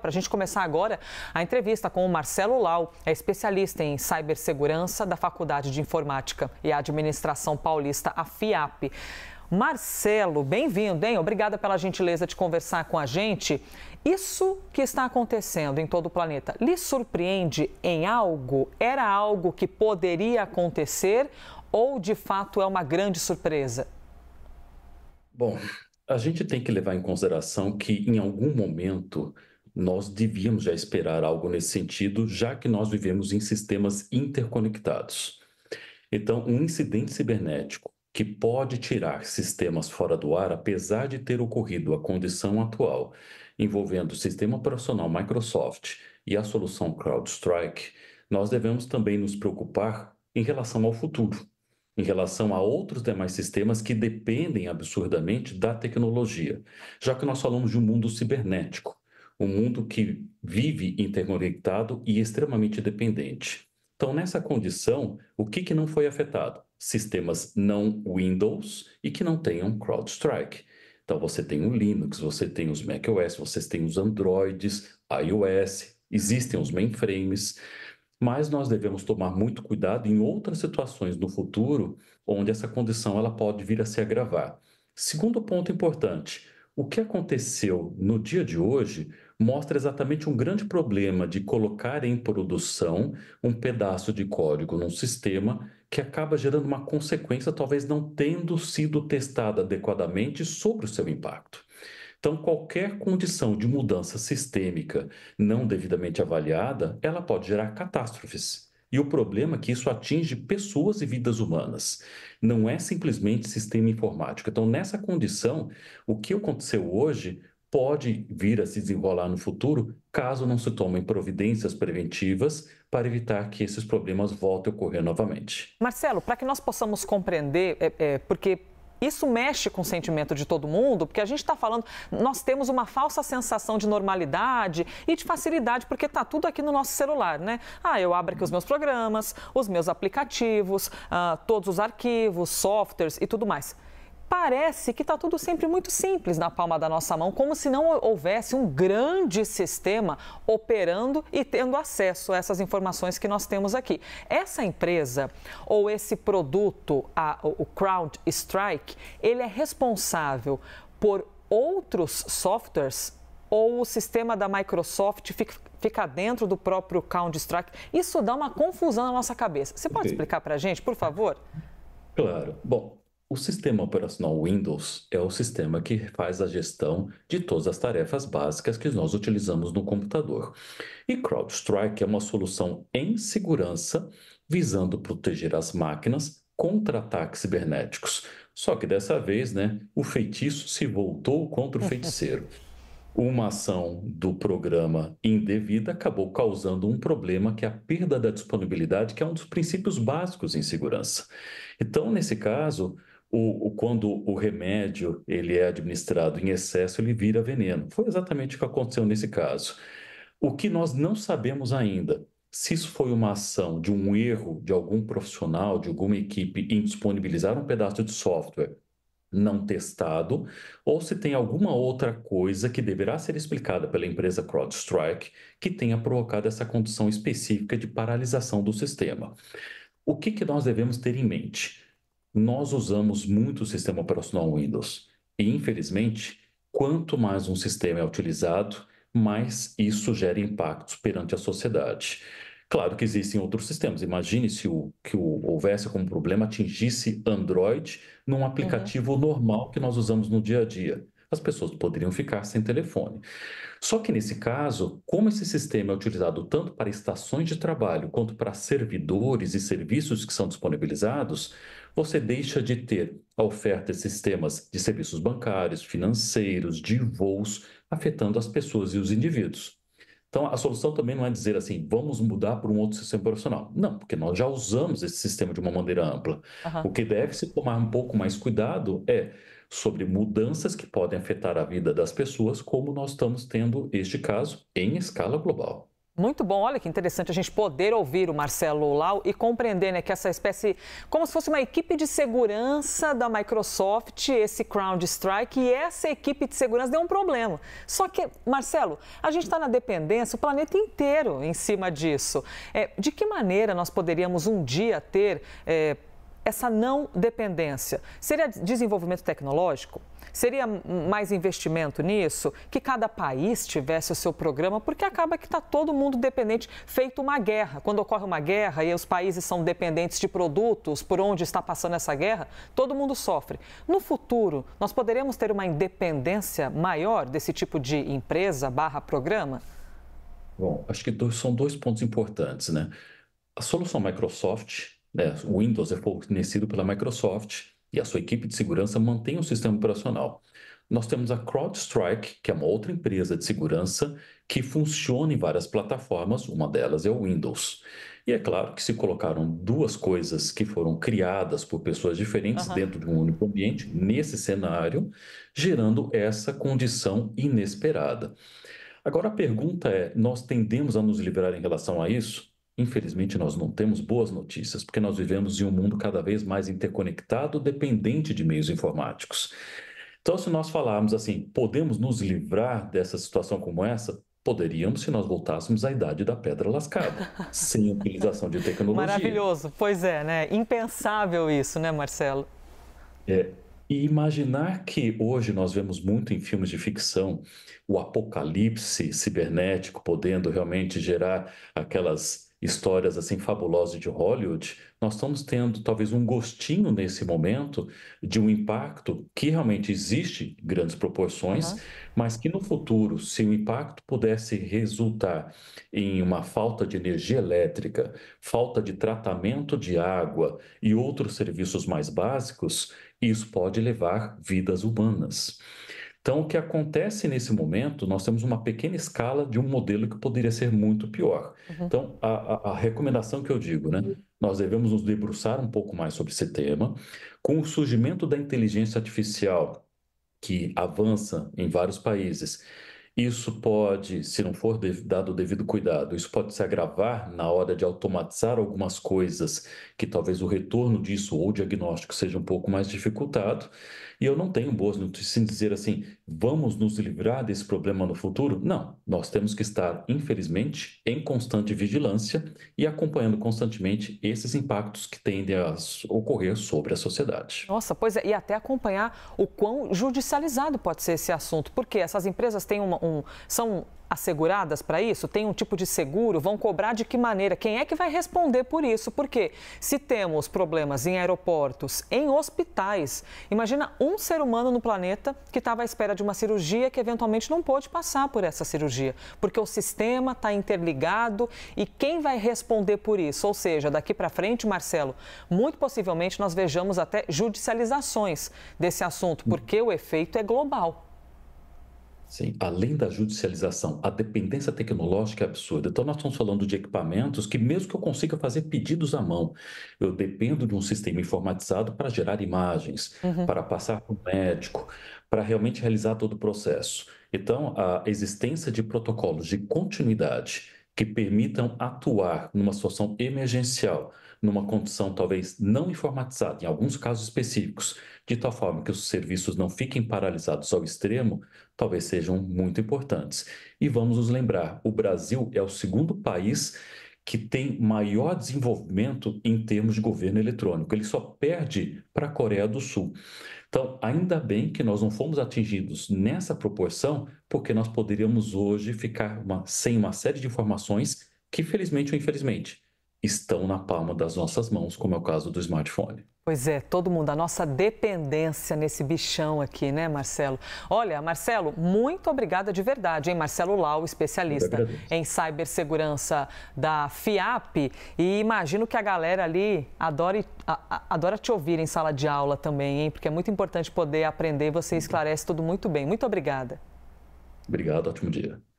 para a gente começar agora a entrevista com o Marcelo Lau, é especialista em cibersegurança da Faculdade de Informática e Administração Paulista, a FIAP. Marcelo, bem-vindo, hein? Obrigada pela gentileza de conversar com a gente. Isso que está acontecendo em todo o planeta, lhe surpreende em algo? Era algo que poderia acontecer ou, de fato, é uma grande surpresa? Bom, a gente tem que levar em consideração que, em algum momento, nós devíamos já esperar algo nesse sentido, já que nós vivemos em sistemas interconectados. Então, um incidente cibernético que pode tirar sistemas fora do ar, apesar de ter ocorrido a condição atual, envolvendo o sistema operacional Microsoft e a solução CrowdStrike, nós devemos também nos preocupar em relação ao futuro, em relação a outros demais sistemas que dependem absurdamente da tecnologia, já que nós falamos de um mundo cibernético, um mundo que vive interconectado e extremamente dependente. Então, nessa condição, o que não foi afetado? Sistemas não Windows e que não tenham CrowdStrike. Então, você tem o Linux, você tem os macOS, você tem os Androids, iOS, existem os mainframes, mas nós devemos tomar muito cuidado em outras situações no futuro onde essa condição ela pode vir a se agravar. Segundo ponto importante, o que aconteceu no dia de hoje mostra exatamente um grande problema de colocar em produção um pedaço de código num sistema que acaba gerando uma consequência talvez não tendo sido testada adequadamente sobre o seu impacto. Então, qualquer condição de mudança sistêmica não devidamente avaliada, ela pode gerar catástrofes. E o problema é que isso atinge pessoas e vidas humanas. Não é simplesmente sistema informático. Então, nessa condição, o que aconteceu hoje pode vir a se desenrolar no futuro caso não se tomem providências preventivas para evitar que esses problemas voltem a ocorrer novamente. Marcelo, para que nós possamos compreender, porque isso mexe com o sentimento de todo mundo, porque a gente está falando, nós temos uma falsa sensação de normalidade e de facilidade, porque está tudo aqui no nosso celular, né? Ah, eu abro aqui os meus programas, os meus aplicativos, todos os arquivos, softwares e tudo mais. Parece que está tudo sempre muito simples na palma da nossa mão, como se não houvesse um grande sistema operando e tendo acesso a essas informações que nós temos aqui. Essa empresa ou esse produto, o CrowdStrike, ele é responsável por outros softwares ou o sistema da Microsoft fica dentro do próprio CrowdStrike? Isso dá uma confusão na nossa cabeça. Você pode explicar para a gente, por favor? Claro. Bom, o sistema operacional Windows é o sistema que faz a gestão de todas as tarefas básicas que nós utilizamos no computador. E CrowdStrike é uma solução em segurança visando proteger as máquinas contra ataques cibernéticos. Só que dessa vez, né, o feitiço se voltou contra o feiticeiro. Uma ação do programa indevida acabou causando um problema que é a perda da disponibilidade, que é um dos princípios básicos em segurança. Então, nesse caso, quando o remédio ele é administrado em excesso, ele vira veneno. Foi exatamente o que aconteceu nesse caso. O que nós não sabemos ainda, se isso foi uma ação de um erro de algum profissional, de alguma equipe em disponibilizar um pedaço de software não testado, ou se tem alguma outra coisa que deverá ser explicada pela empresa CrowdStrike que tenha provocado essa condição específica de paralisação do sistema. O que nós devemos ter em mente? Nós usamos muito o sistema operacional Windows e, infelizmente, quanto mais um sistema é utilizado, mais isso gera impactos perante a sociedade. Claro que existem outros sistemas. Imagine se houvesse como problema atingisse Android num aplicativo normal que nós usamos no dia a dia. As pessoas poderiam ficar sem telefone. Só que, nesse caso, como esse sistema é utilizado tanto para estações de trabalho quanto para servidores e serviços que são disponibilizados, você deixa de ter a oferta de sistemas de serviços bancários, financeiros, de voos, afetando as pessoas e os indivíduos. Então, a solução também não é dizer assim, vamos mudar para um outro sistema operacional. Não, porque nós já usamos esse sistema de uma maneira ampla. O que deve-se tomar um pouco mais cuidado é sobre mudanças que podem afetar a vida das pessoas, como nós estamos tendo este caso em escala global. Muito bom, olha que interessante a gente poder ouvir o Marcelo Lau e compreender, né, que essa espécie, como se fosse uma equipe de segurança da Microsoft, esse CrowdStrike, e essa equipe de segurança deu um problema. Só que, Marcelo, a gente está na dependência, o planeta inteiro em cima disso. De que maneira nós poderíamos um dia ter essa não dependência? Seria desenvolvimento tecnológico? Seria mais investimento nisso? Que cada país tivesse o seu programa? Porque acaba que está todo mundo dependente, feito uma guerra. Quando ocorre uma guerra e os países são dependentes de produtos por onde está passando essa guerra, todo mundo sofre. No futuro, nós poderemos ter uma independência maior desse tipo de empresa barra programa? Bom, acho que são dois pontos importantes, né? A solução Microsoft, né, o Windows é fornecido pela Microsoft, e a sua equipe de segurança mantém o sistema operacional. Nós temos a CrowdStrike, que é uma outra empresa de segurança que funciona em várias plataformas, uma delas é o Windows. E é claro que se colocaram duas coisas que foram criadas por pessoas diferentes dentro de um único ambiente, nesse cenário, gerando essa condição inesperada. Agora a pergunta é, nós tendemos a nos liberar em relação a isso? Infelizmente, nós não temos boas notícias, porque nós vivemos em um mundo cada vez mais interconectado, dependente de meios informáticos. Então, se nós falarmos assim, podemos nos livrar dessa situação como essa? Poderíamos se nós voltássemos à idade da pedra lascada, sem utilização de tecnologia. Maravilhoso, pois é, né? Impensável isso, né, Marcelo? E imaginar que hoje nós vemos muito em filmes de ficção o apocalipse cibernético podendo realmente gerar aquelas histórias assim fabulosas de Hollywood, nós estamos tendo talvez um gostinho nesse momento de um impacto que realmente existe em grandes proporções, mas que no futuro, se o impacto pudesse resultar em uma falta de energia elétrica, falta de tratamento de água e outros serviços mais básicos, isso pode levar vidas humanas. Então, o que acontece nesse momento, nós temos uma pequena escala de um modelo que poderia ser muito pior. Então, a recomendação que eu digo, né? Nós devemos nos debruçar um pouco mais sobre esse tema. Com o surgimento da inteligência artificial, que avança em vários países, isso pode, se não for dado o devido cuidado, isso pode se agravar na hora de automatizar algumas coisas, que talvez o retorno disso ou o diagnóstico seja um pouco mais dificultado. E eu não tenho boas notícias em dizer assim, vamos nos livrar desse problema no futuro? Não, nós temos que estar, infelizmente, em constante vigilância e acompanhando constantemente esses impactos que tendem a ocorrer sobre a sociedade. Nossa, pois é, e até acompanhar o quão judicializado pode ser esse assunto, porque essas empresas têm são asseguradas para isso? Tem um tipo de seguro? Vão cobrar de que maneira? Quem é que vai responder por isso? Porque se temos problemas em aeroportos, em hospitais, imagina um ser humano no planeta que estava à espera de uma cirurgia que eventualmente não pôde passar por essa cirurgia, porque o sistema está interligado e quem vai responder por isso? Ou seja, daqui para frente, Marcelo, muito possivelmente nós vejamos até judicializações desse assunto, porque o efeito é global. Sim, além da judicialização, a dependência tecnológica é absurda. Então, nós estamos falando de equipamentos que, mesmo que eu consiga fazer pedidos à mão, eu dependo de um sistema informatizado para gerar imagens, para passar para o médico, para realmente realizar todo o processo. Então, a existência de protocolos de continuidade que permitam atuar numa situação emergencial, numa condição talvez não informatizada, em alguns casos específicos, de tal forma que os serviços não fiquem paralisados ao extremo, talvez sejam muito importantes. E vamos nos lembrar, o Brasil é o segundo país que tem maior desenvolvimento em termos de governo eletrônico. Ele só perde para a Coreia do Sul. Então, ainda bem que nós não fomos atingidos nessa proporção, porque nós poderíamos hoje ficar sem uma série de informações que, felizmente ou infelizmente, estão na palma das nossas mãos, como é o caso do smartphone. Pois é, todo mundo, a nossa dependência nesse bichão aqui, né, Marcelo? Olha, Marcelo, muito obrigada de verdade, hein? Marcelo Lau, especialista em cibersegurança da FIAP. E imagino que a galera ali adora te ouvir em sala de aula também, hein? Porque é muito importante poder aprender e você esclarece tudo muito bem. Muito obrigada. Obrigado, ótimo dia.